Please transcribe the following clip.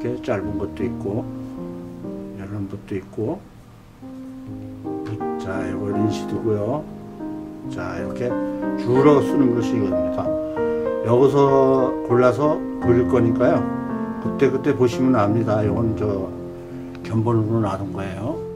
이렇게 짧은 것도 있고 이런 붓도 있고, 자 이거 린시드고요. 자 이렇게 주로 쓰는 것이 이겁니다. 여기서 골라서 그릴 거니까요, 그때그때 보시면 압니다. 이건 저 견본으로 놔둔 거예요.